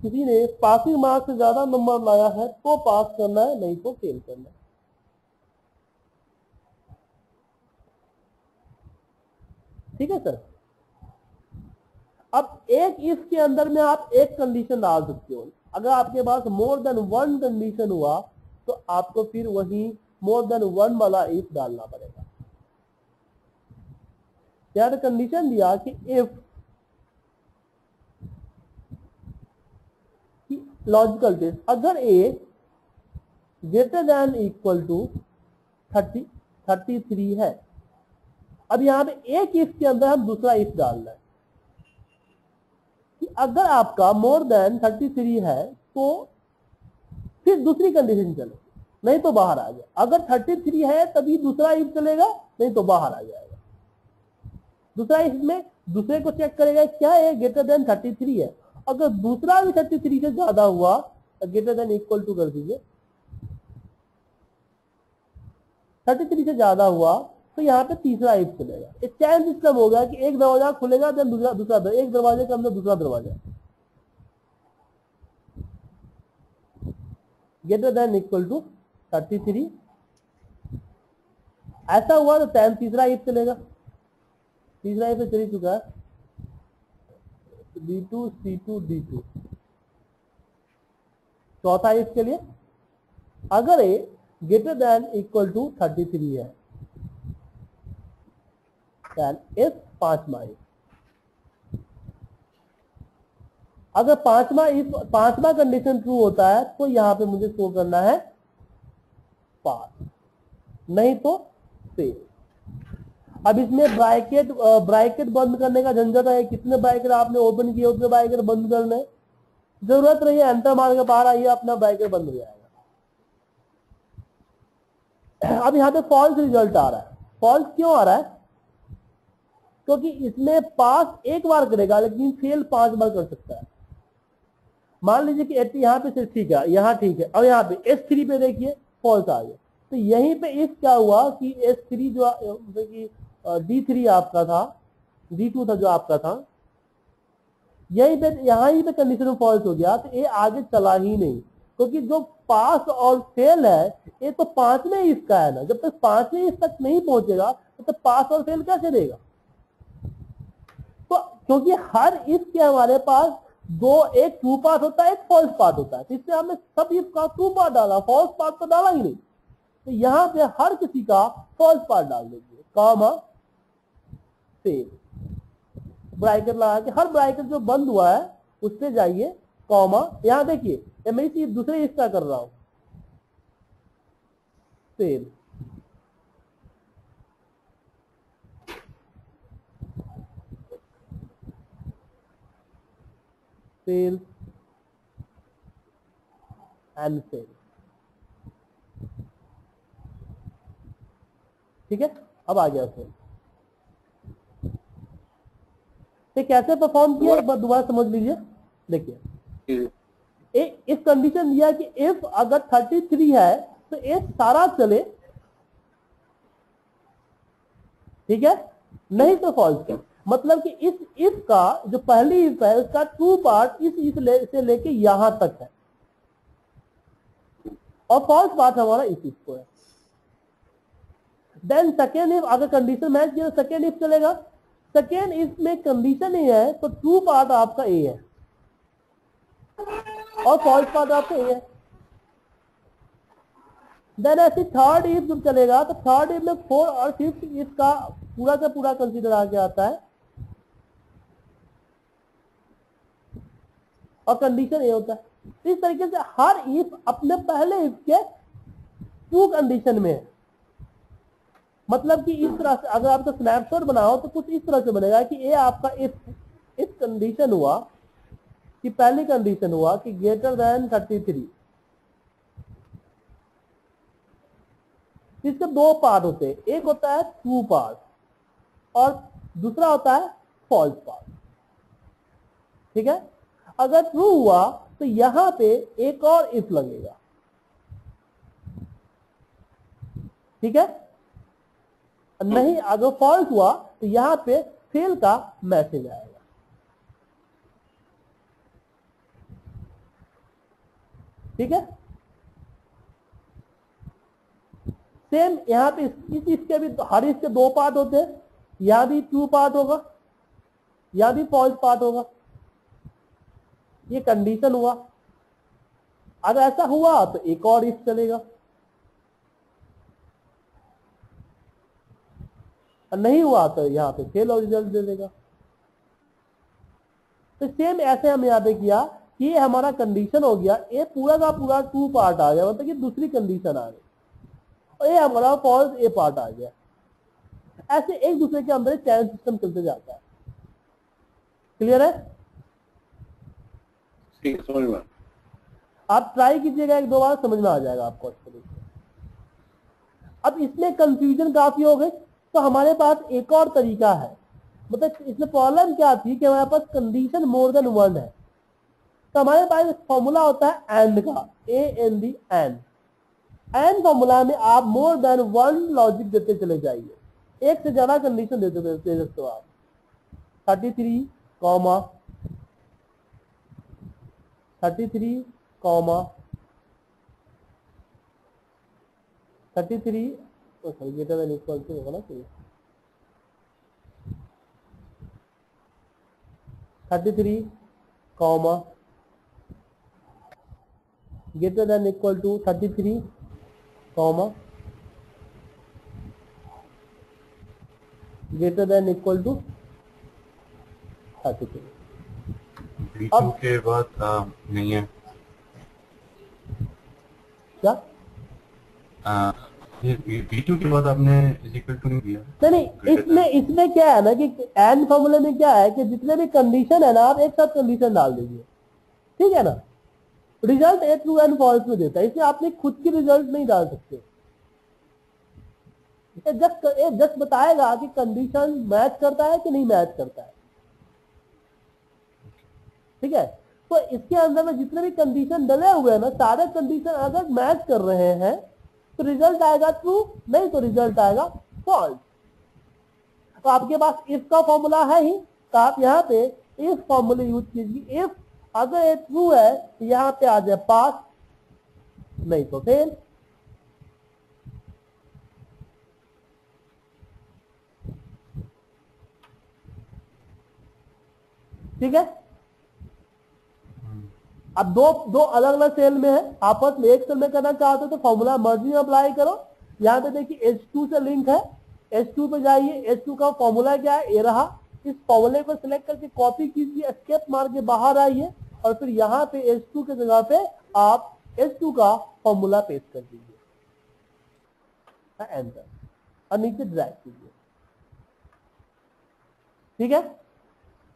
किसी ने पासिंग मार्क से ज्यादा नंबर लाया है तो पास करना है, नहीं तो फेल करना है। ठीक है सर। अब एक इसके अंदर में आप एक कंडीशन डाल सकते हो। अगर आपके पास मोर देन वन कंडीशन हुआ तो आपको फिर वही मोर देन वन वाला इफ डालना पड़ेगा। यार कंडीशन दिया कि इफ लॉजिकल टेस्ट अगर A greater than equal to thirty thirty three है। अब यहाँ पे एक इफ के अंदर हम दूसरा इफ डालना है कि अगर आपका मोर देन थर्टी थ्री है तो फिर दूसरी कंडीशन चलेगी, नहीं तो बाहर आ जाए। अगर थर्टी थ्री है तभी दूसरा इफ चलेगा, नहीं तो बाहर आ जाएगा। दूसरा इसमें दूसरे को चेक करेगा क्या है ग्रेटर देन तैंतीस है। अगर दूसरा भी तैंतीस से ज्यादा हुआ तो ग्रेटर देन इक्वल टू कर दीजिए। तैंतीस से ज्यादा हुआ तो यहाँ पे तीसरा इफ चलेगा। एक चैन सिस्टम होगा कि एक दरवाजा खुलेगा देन दूसरा दूसरा दर, एक दरवाजे के अंदर दूसरा दरवाजा। ग्रेटर देन इक्वल टू तैंतीस ऐसा हुआ तो चैन तीसरा इफ चलेगा। तीसरा पे चली चुका है D two C two D two. चौथा इसके लिए अगर A greater than equal to thirty three है देन इफ पांच मार्क। अगर पांचवा इफ पांचवा कंडीशन ट्रू होता है तो यहां पे मुझे शो करना है पास, नहीं तो सेम। अब इसमें ब्रैकेट ब्रैकेट बंद करने का झंझट है, कितने ब्रैकेट आपने ओपन किए उतने ब्रैकेट बंद करने, जरूरत नहीं है। एंटर मार के बाहर आइए, अपना ब्रैकेट बंद हो जाएगा। अब यहाँ पे फॉल्स रिजल्ट आ रहा है। फॉल्स क्यों आ रहा है? क्योंकि इसमें पास एक बार करेगा लेकिन फेल पांच बार कर सकता है। मान लीजिए कि एटी यहाँ पे सिर्फ ठीक है, यहाँ ठीक है, और यहाँ पे एस थ्री पे देखिए फॉल्स आ गया। तो यहीं पे इस क्या हुआ कि एस थ्री जो कि डी थ्री आपका था, डी टू था जो आपका था, यहीं पे यहाँ ही पे कंडीशन में फॉल्स हो गया। तो ये आगे चला ही नहीं, क्योंकि जो पास और फेल है ये तो पांचवें इसका है ना। जब तक पांचवें इस तक नहीं पहुंचेगा तब तक पास और फेल कैसे देगा? तो क्योंकि हर इफ के हमारे पास दो, एक ट्रू पाथ होता है, एक फॉल्स पाथ होता है। तो इससे हमने सब इफ का ट्रू पाथ डाला, फॉल्स पाथ तो डाला ही नहीं। तो यहाँ पे हर किसी का फॉल्स पाथ डाल देंगे, कॉमा फेल, ब्रैकेट लगा के हर ब्रैकेट जो बंद हुआ है उससे जाइए, कॉमा। यहाँ देखिए ये मैं इसी दूसरे हिस्सा कर रहा हूं, सेम। Fail and fail, ठीक है। अब आ गया fail। ये कैसे परफॉर्म किया एक बार दोबारा समझ लीजिए। देखिए इस कंडीशन दिया कि इफ अगर तैंतीस है तो ये सारा चले, ठीक है, नहीं तो फॉल्स कर। मतलब कि इस इफ का जो पहली इफ है उसका टू पार्ट इस इफ ले, से लेके यहां तक है, और फॉल्स पार्ट हमारा इस इफ को है। देन सेकेंड इफ अगर कंडीशन मैच किया तो सेकेंड इफ चलेगा। सेकेंड इफ में कंडीशन ये है तो टू पार्ट आपका ए है और फॉल्स पार्ट आपका ए है। देन ऐसे थर्ड इफ जब चलेगा तो थर्ड इफ में फोर और फिफ्थ इफ का पूरा का पूरा कंसीडर आके आता है और कंडीशन ये होता है। इस तरीके से हर इफ अपने पहले इफ के टू कंडीशन में है। मतलब कि इस तरह से अगर आपका स्नैपशॉट बनाओ तो कुछ इस तरह से बनेगा कि ये आपका इफ इफ कंडीशन हुआ कि पहली कंडीशन हुआ कि ग्रेटर देन तैंतीस। इसके दो पार्ट होते हैं, एक होता है ट्रू पार्ट और दूसरा होता है फॉल्स पार्ट, ठीक है। अगर ट्रू हुआ तो यहां पे एक और इफ लगेगा, ठीक है। नहीं अगर फॉल्स हुआ तो यहां पे फेल का मैसेज आएगा। ठीक है, सेम यहाँ पे इस इसके भी हर इसके दो पार्ट होते हैं, यहाँ भी ट्रू पार्ट होगा, यहाँ भी फॉल्स पार्ट होगा। ये कंडीशन हुआ, अगर ऐसा हुआ तो एक और इफ चलेगा, नहीं हुआ तो यहाँ पे फेल और रिजल्ट दे देगा। तो सेम ऐसे हम यहाँ पे किया कि ये हमारा कंडीशन हो गया, ये पूरा का पूरा टू पार्ट आ गया, मतलब कि दूसरी कंडीशन आ गई, और ये हमारा फॉल्स ए पार्ट आ गया। ऐसे एक दूसरे के अंदर चैन सिस्टम चलते जाता है। क्लियर है? ठीक है, समझ में। आप ट्राई कीजिएगा एक दो बार, समझ में आ जाएगा आपको अच्छे तरीके से। अब इसमें कंफ्यूजन काफी हो गई, तो हमारे पास एक और तरीका है। मतलब इसमें प्रॉब्लम क्या थी कि हमारे पास कंडीशन मोर देन वन है, तो हमारे पास फॉर्मूला होता है एंड का, A N D and. And formula में आप मोर देन वन लॉजिक देते चले जाइए, एक से ज्यादा कंडीशन देते देते सकते हो आप। Thirty three comma thirty three comma thirty three greater than equal to होगा ना, चाहिए thirty three comma greater than equal to thirty three comma greater than equal to thirty three. Teaching के बाद नहीं है क्या? आ, बी टू के बाद आपने इक्वल टू नहीं दिया। नहीं, इसमें इसमें क्या है ना कि एंड फॉर्मूले में क्या है कि जितने भी कंडीशन है ना आप एक साथ कंडीशन डाल दीजिए, ठीक है ना। Result a true and false में देता है, इसलिए आपने खुद की रिजल्ट नहीं डाल सकते। जस्ट जस्ट बताएगा कि कंडीशन मैच करता है कि नहीं मैच करता है, ठीक है। तो इसके अंदर में जितने भी कंडीशन डले हुए हैं ना सारे कंडीशन अगर मैच कर रहे हैं तो रिजल्ट आएगा ट्रू, नहीं तो रिजल्ट आएगा फॉल्स। तो आपके पास इफ का फॉर्मूला है ही, तो आप यहाँ पे इफ फॉर्मूला यूज कीजिए। इफ अगर ये ट्रू है तो यहाँ पे आ जाए पास, नहीं तो फेल। ठीक है, अब दो दो अलग अलग सेल में है, आपस में एक सेल में करना चाहते हो तो फॉर्मूला मर्जी में अप्लाई करो। यहाँ पे देखिए एच टू से लिंक है, एच टू पे जाइए, एच टू का फॉर्मूला क्या है, ए रहा। इस फॉर्मूले को सिलेक्ट करके कॉपी कीजिए, एस्केप मार के बाहर आइए और फिर यहाँ पे एच टू के जगह पे आप एच टू का फॉर्मूला पेस्ट कर दीजिए, एंटर, और नीचे ड्रैग कीजिए। ठीक है,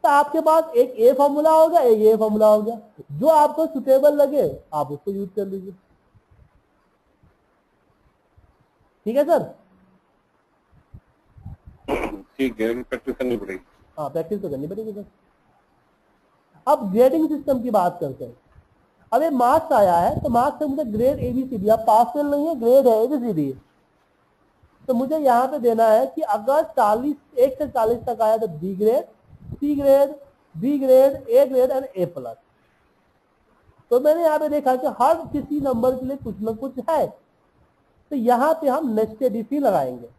तो आपके पास एक ए फॉर्मूला हो गया, एक ए फॉर्मूला हो गया, जो आपको सुटेबल लगे आप उसको यूज कर लीजिए। ठीक है सर, ठीक है, प्रैक्टिस करनी पड़ेगी। हाँ, प्रैक्टिस तो करनी पड़ेगी सर। अब ग्रेडिंग सिस्टम की बात करते हैं। अब ये मार्क्स आया है तो मार्क्स से मुझे ग्रेड एबीसीडी, अब पास फेल नहीं है, ग्रेड है एबीसीडी। तो मुझे यहाँ पे देना है कि अगर चालीस एक से चालीस तक आया तो B grade, C grade, B grade, A grade and A plus. तो मैंने यहाँ पे देखा कि हर किसी नंबर के लिए कुछ ना कुछ है, तो यहाँ पे हम नेस्टेड इफ ही लगाएंगे।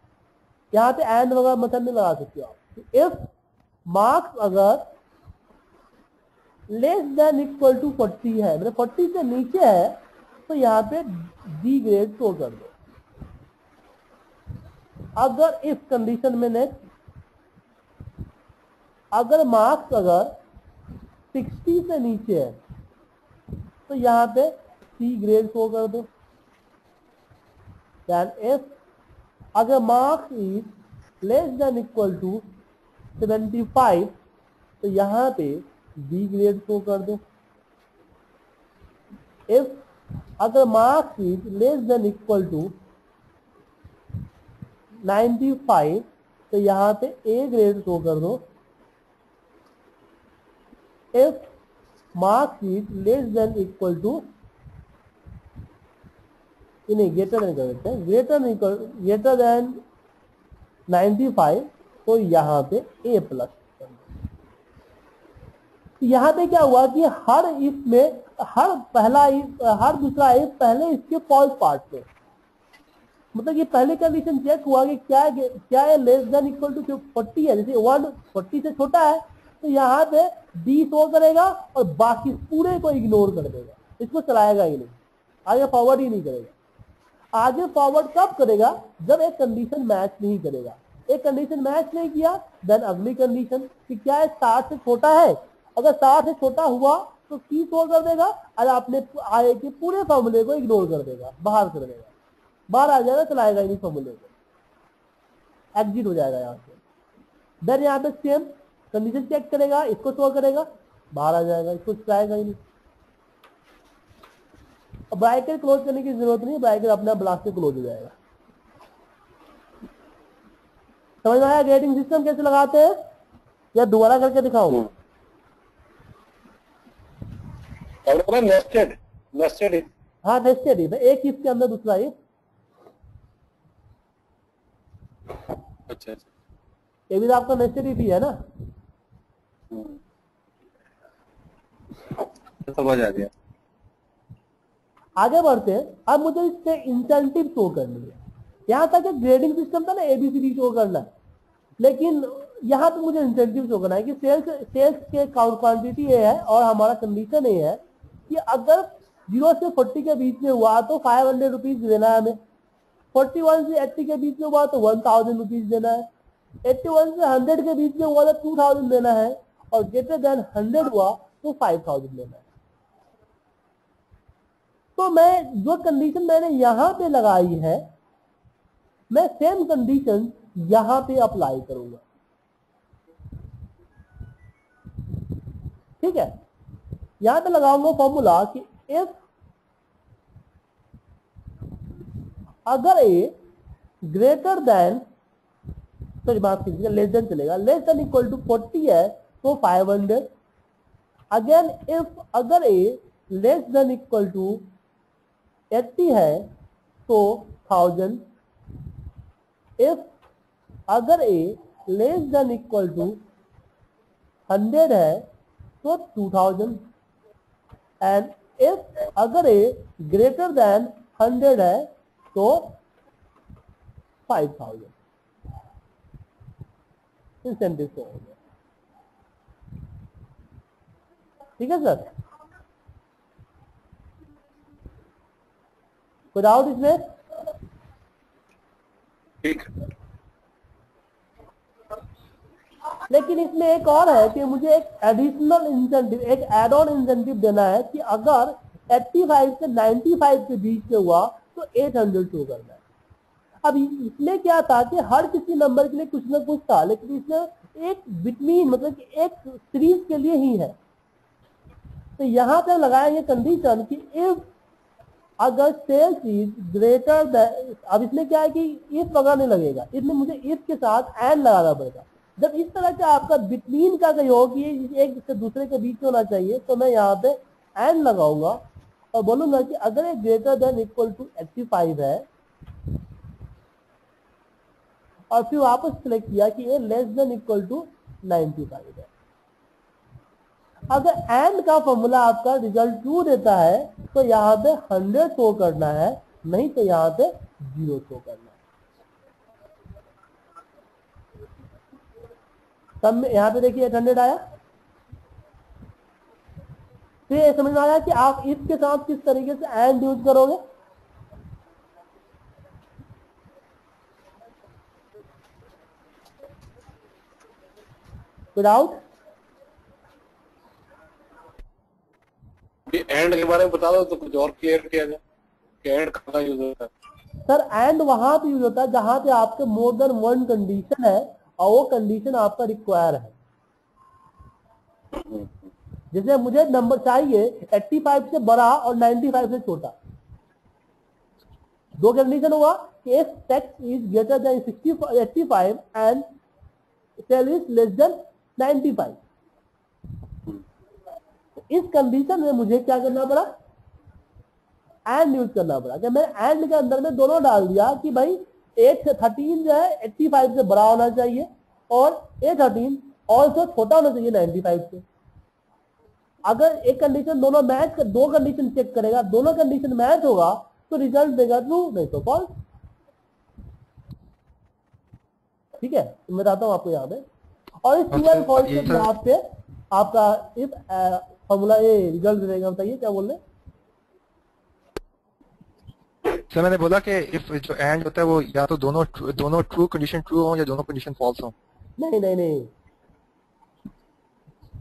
यहाँ पे एंड वगैरह मतलब नहीं लगा सकते आप। इफ मार्क्स अगर less than equal to forty है, मतलब फोर्टी से नीचे है, तो यहाँ पे डी ग्रेड शो कर दो। अगर इफ कंडीशन में नेक्स्ट अगर मार्क्स अगर सिक्सटी से नीचे है तो यहाँ पे सी ग्रेड शो कर दो। दैन इफ अगर marks is less than equal to seventy five तो यहाँ पे बी ग्रेड शो कर दो। इफ अगर marks is less than equal to ninety five तो यहाँ पे ए ग्रेड शो कर दो। If marks is less than equal to नहीं greater than करते हैं greater than greater than ninety five तो यहाँ पे A प्लस। यहाँ पे क्या हुआ कि हर इफ में हर पहला इफ हर दूसरा इफ पहले इसके फॉल्स पार्ट पे, मतलब ये पहले कंडीशन चेक हुआ कि क्या क्या है less than equal to forty है, जैसे वन फोर्टी से छोटा है तो यहाँ पे डी शो करेगा और बाकी पूरे को इग्नोर कर देगा, इसको चलाएगा ही नहीं, आगे फॉरवर्ड ही नहीं करेगा। आगे फॉरवर्ड कब करेगा, जब एक कंडीशन मैच नहीं करेगा। एक कंडीशन मैच नहीं किया देन अगली कंडीशन कि क्या है साठ से छोटा है, अगर साठ से छोटा हुआ तो सी शो कर देगा और आपने आगे के पूरे फॉर्मूले को इग्नोर कर देगा, बाहर कर देगा, बाहर आ जाएगा, चलाएगा ही नहीं फॉर्मूले को, एग्जिट हो जाएगा यहाँ से। देन यहाँ पे सेम कंडीशन चेक करेगा, इसको शो करेगा, बाहर आ जाएगा, इसको चलाएगा ही नहीं। अब ब्रैकेट क्लोज करने की जरूरत नहीं, ब्रैकेट अपने आप ब्लास्ट से क्लोज हो जाएगा। समझ में आया ग्रेडिंग सिस्टम कैसे लगाते हैं, या दोबारा करके दिखाऊंगा? नेस्टेड नेस्टेड इफ, हाँ नेस्टेड इफ, एक इफ के अंदर दूसरा इफ। अच्छा, ये भी आपका नेस्टेड इफ ही है ना, समझ आ गया। आगे बढ़ते हैं, अब मुझे इससे इंसेंटिव शो करनी है। यहाँ तक ग्रेडिंग सिस्टम था ना, एबीसीडी शो करना है, लेकिन यहाँ पे मुझे इंसेंटिव शो करना है कि सेल्स सेल्स के काउंट क्वांटिटी ये है और हमारा कंडीशन ये है कि अगर जीरो से फोर्टी के बीच में हुआ तो फाइव हंड्रेड रुपीज देना है हमें, फोर्टी वन से एट्टी के बीच में हुआ तो वन थाउजेंड रुपीज देना है, एट्टी वन से हंड्रेड के बीच में हुआ तो टू थाउजेंड देना है, और ग्रेटर देन हंड्रेड हुआ वो फाइव थाउजेंड लेना है। तो मैं जो कंडीशन मैंने यहां पे लगाई है, मैं सेम कंडीशन यहां पे अप्लाई करूंगा। ठीक है, यहां पे लगाऊंगा फॉर्मूला कि इफ अगर ए ग्रेटर देन सॉरी माफ कीजिएगा लेस देन चलेगा, less than equal to forty है तो फाइव हंड्रेड। अगेन इफ अगर A less than equal to eighty है तो थाउजेंड। इफ अगर A less than equal to hundred है तो टू थाउजेंड। एंड इफ अगर ए ग्रेटर देन हंड्रेड है तो फाइव थाउजेंड इंसेंटिव हो गया। ठीक है सर, कोई डाउट इसमें? ठीक, लेकिन इसमें एक और है कि मुझे एक एडिशनल इंसेंटिव, एक एड ऑन इंसेंटिव देना है कि अगर पचासी से पचानवे के बीच में हुआ तो आठ सौ शो करना है। अब इसमें क्या था कि हर किसी नंबर के लिए कुछ ना कुछ था, लेकिन इसमें एक बिटवीन मतलब कि एक सीरीज के लिए ही है। तो यहाँ पे लगाएंगे कंडीशन कि इफ अगर सेल्स इज ग्रेटर देन, अब इसमें क्या है कि इफ वगैरह नहीं लगेगा, इसमें मुझे इफ के साथ एंड लगाना पड़ेगा। जब इस तरह का आपका बिटवीन का कहीं हो कि एक से दूसरे के बीच होना चाहिए, तो मैं यहाँ पे एंड लगाऊंगा और बोलूंगा कि अगर ये greater than equal to eighty five है और फिर वापस सिलेक्ट किया कि ये less than equal to ninety five है। अगर एंड का फॉर्मूला आपका रिजल्ट टू देता है तो यहाँ पे हंड्रेड शो करना है, नहीं तो यहाँ पे जीरो शो करना है। तब यहाँ पे देखिए एट हंड्रेड आया। तो ये समझ में आया कि आप इसके साथ किस तरीके से एंड यूज करोगे। विदाउट एंड के बारे में बता दो तो कुछ और क्लियर किया जाए कि एंड कहाँ यूज होता है। सर एंड वहां पे यूज होता है जहां पे आपके मोर देन वन कंडीशन है और वो कंडीशन आपका रिक्वायर है। जैसे मुझे नंबर चाहिए पचासी से बड़ा और पचानवे से छोटा। दो कंडीशन हुआ कि if tax is greater than पचासी and sale is less than पचानवे। इस कंडीशन में मुझे क्या करना पड़ा, एंड यूज करना पड़ा। जब मैंने एंड के अंदर में दोनों डाल दिया कि भाई एट थर्टीन जो है पचासी से बड़ा होना चाहिए और ए थर्टीन ऑल्सो छोटा होना चाहिए पचानवे से। अगर एक कंडीशन दोनों मैच कर, दो कंडीशन चेक करेगा, दोनों कंडीशन मैच होगा तो रिजल्ट देगा ट्रू नहीं तो फॉल्स। ठीक है, मैं बताता हूँ आपको यहाँ पे। और इस ट्रू एंड फॉल्स के ग्राफ पे आपका इफ फॉर्मूला ये रिजल्ट देगा। बताइए क्या बोल रहे हैं सर? मैंने बोला कि इफ जो एंड होता है वो या तो दोनों दोनों ट्रू कंडीशन ट्रू हो या दोनों कंडीशन फॉल्स हो। नहीं नहीं नहीं,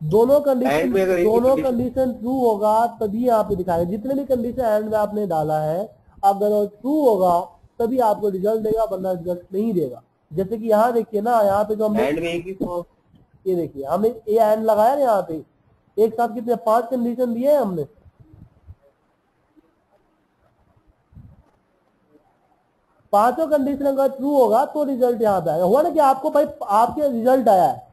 दोनों कंडीशन दोनों कंडीशन ट्रू होगा तभी आप दिखाएगा। जितने भी कंडीशन एंड में आपने डाला है अगर वो ट्रू होगा तभी आपको रिजल्ट देगा, वरना रिजल्ट नहीं देगा। जैसे कि यहाँ देखिए ना, यहाँ पे जो हमने ये देखिए हमने ए एंड लगाया ना, यहाँ पे एक साथ कितने पांच कंडीशन दिए हैं हमने। पांचों कंडीशन अगर ट्रू होगा तो रिजल्ट यहाँ पे आएगा। हुआ ना कि आपको भाई आपके रिजल्ट आया है।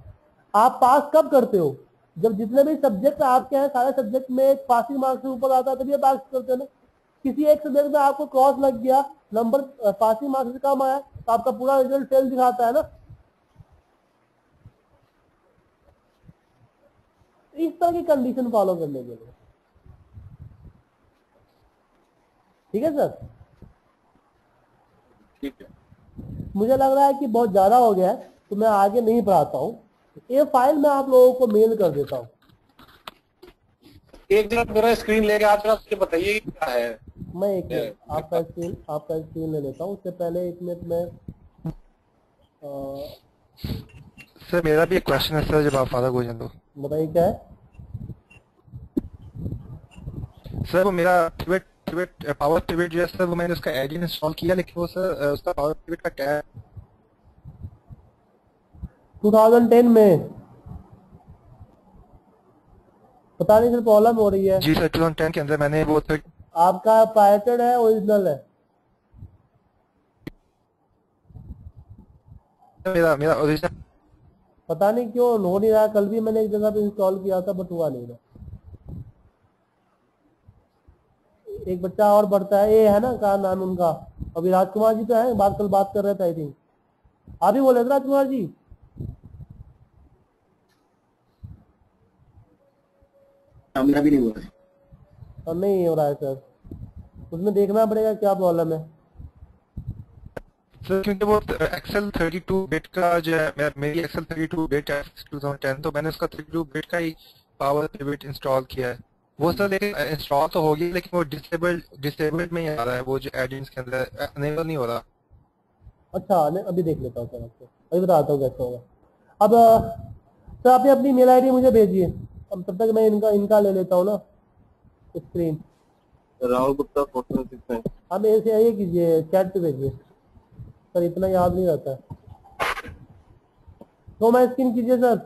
आप पास कब करते हो? जब जितने भी सब्जेक्ट आपके हैं सारे सब्जेक्ट में एक पासिंग मार्क्स से ऊपर आता है तभी पास करते हो ना। किसी एक सब्जेक्ट में आपको क्रॉस लग गया, नंबर पासिंग मार्क्स से कम आया तो आपका पूरा रिजल्ट फेल दिखाता है ना। इस तरह की कंडीशन फॉलो करने के लिए। ठीक है सर, ठीक है। मुझे लग रहा है कि बहुत ज्यादा हो गया है तो मैं आगे नहीं पढ़ाता हूँ। ये फाइल मैं आप लोगों को मेल कर देता हूँ। एक मिनट मेरा स्क्रीन लेके आप उससे बताइए क्या है। मैं एक मिनट आपका स्क्रीन आपका स्क्रीन ले लेता हूँ। उससे पहले एक मिनट में आ... सर मेरा भी एक क्वेश्चन है सर, जब आप फादर को बताइए क्या है। सर वो मेरा पिवट पिवट पावर पिवट जो है सर वो मैंने उसका एडिन इंस्टॉल किया लेकिन वो सर उसका पावर पिवट का क्या है दो हज़ार दस में पता नहीं सर प्रॉब्लम हो रही है। जी सर दो हज़ार दस के अंदर मैंने वो सर आपका पायरेटेड है ओरिजिनल है? मेरा मेरा ओरिजिनल पता नहीं क्यों हो नहीं रहा। कल भी मैंने एक जगह पे इंस्टॉल किया था बट हुआ नहीं ना। एक बच्चा और बढ़ता है ये है ना क्या नाम उनका अभी राजकुमार जी तो है बात कल बात कर रहे थे आई थिंक आप ही बोले थे राजकुमार जी। मेरा भी नहीं हो रहा है। नहीं हो रहा है सर उसमें देखना पड़ेगा क्या प्रॉब्लम है सर क्योंकि वो एक्सेल थर्टी टू बिट का जो है मेरी एक्सेल थर्टी टू बिट है दो हज़ार दस तो मैंने उसका थर्टी टू बिट का ही पावर पिवट इंस्टॉल किया है वो सर लेकिन इंस्टॉल तो होगी लेकिन वो डिसेबल्ड डिसेबल्ड में ही आ रहा है वो जो एडिंस के अंदर एनेबल नहीं हो रहा। अच्छा मैं अभी देख लेता हूँ सर आपको अभी बताता हूँ कैसे होगा। अब सर आप अपनी मेल आई डी मुझे भेजिए अब तब तक मैं इनका इनका ले लेता हूँ ना screen Rahul Gupta forty six. हाँ ऐसे ये कीजिए चैट पे भेजिए सर इतना याद नहीं रहता है तो मैं स्क्रीन कीजिए सर।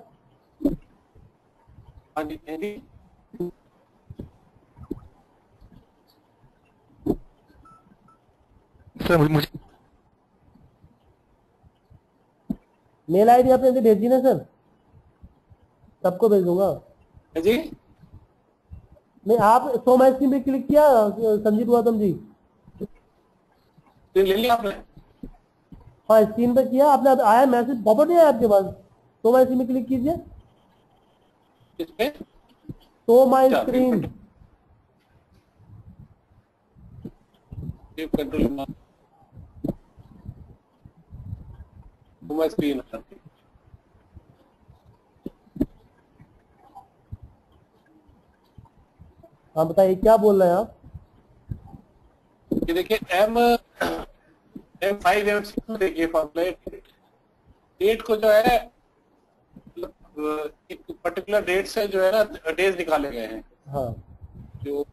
सर मुझे मेल आई डी आपने भेजी ना सर सबको भेज दूंगा जी। मैं आप सो माई स्क्रीन पे क्लिक किया संजीव गौतम जी ले लिया आपने? हाँ स्क्रीन पे किया आपने आया मैसेज पॉपअप नहीं आया आपके पास? सो माई स्क्रीन पे क्लिक कीजिए so my screen control screen हाँ बताइए क्या बोल रहे हैं आप? ये देखिए M M five M six देखिए डेट को जो है एक पर्टिकुलर डेट से जो है ना डेज निकाले गए हैं। हाँ जो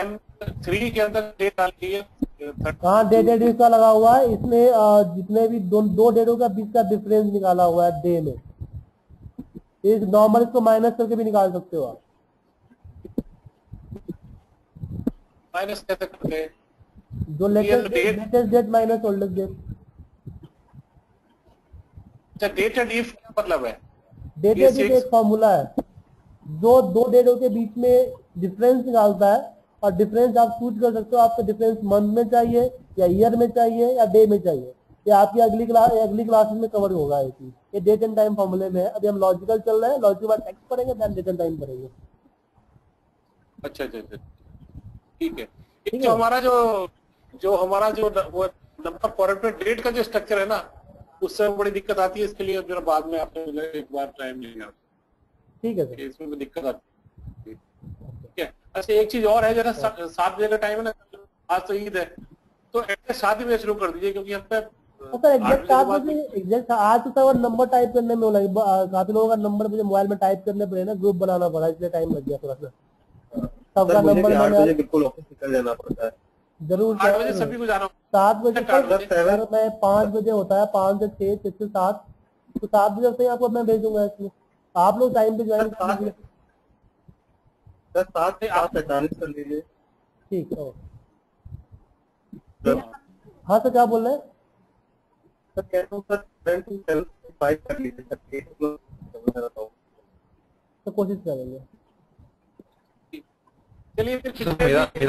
एम थ्री के अंदर डेट आती है हाँ डे डेट इसका लगा हुआ है इसमें जितने भी दो दो डेटों का बीच का डिफरेंस निकाला हुआ है डे में इस नॉर्मल इसको माइनस करके भी निकाल सकते हो आप। माइनस कैसे करते हैं? जो latest latest date minus oldest date. अच्छा डेट एंड इफ क्या मतलब है? डेट एंड इफ एक फॉर्मूला है जो दो डेटों के बीच में डिफरेंस निकालता है और डिफरेंस आप चूज कर सकते हो आपका डिफरेंस मंथ में चाहिए या ईयर में चाहिए या डे में चाहिए या आपकी अगली क्लास अगली क्लासेस में कवर होगा ये चीज। ये डेट एंड टाइम फॉर्मूले में है अभी हम लॉजिकल चल रहे हैं लॉजिक के बाद एक्स पढ़ेंगे देन डेट एंड टाइम पढ़ेंगे। अच्छा अच्छा ठीक है ठीक है। हमारा जो जो हमारा जो नंबर फॉर्मेट में डेट का जो स्ट्रक्चर है ना उससे बड़ी दिक्कत आती है इसके लिए जरा बाद में आपने मुझे एक बार टाइम लेगा ठीक है सर इसमें दिक्कत आती है। अच्छा एक चीज और है जरा सात बजे का टाइम है ना आज तो ईद है तो एग्जैक्ट सात बजे शुरू कर दीजिए क्योंकि हम पे एग्जैक्ट आज तो सर नंबर टाइप करने में काफी लोगों का नंबर मुझे मोबाइल में टाइप करने पड़े ना ग्रुप बनाना पड़ा इसलिए टाइम लग गया थोड़ा सा सबका नंबर बनाना बिल्कुल ऑफिस निकल जाना पड़ता है जरूर आठ बजे सभी को जाना सात बजे सर मैं पाँच बजे होता है पाँच से छह से सात तो सात बजे से आपको मैं भेज दूंगा इसमें आप लोग टाइम पे ज्वाइन कर सर सात से आप पैंतालीस कर लीजिए ठीक है। हाँ सर क्या बोल रहे हैं सर कह रहा हूँ sir seven two seven five कर लीजिए सर एट क्लोज तो कोशिश करेंगे। चलिए फिर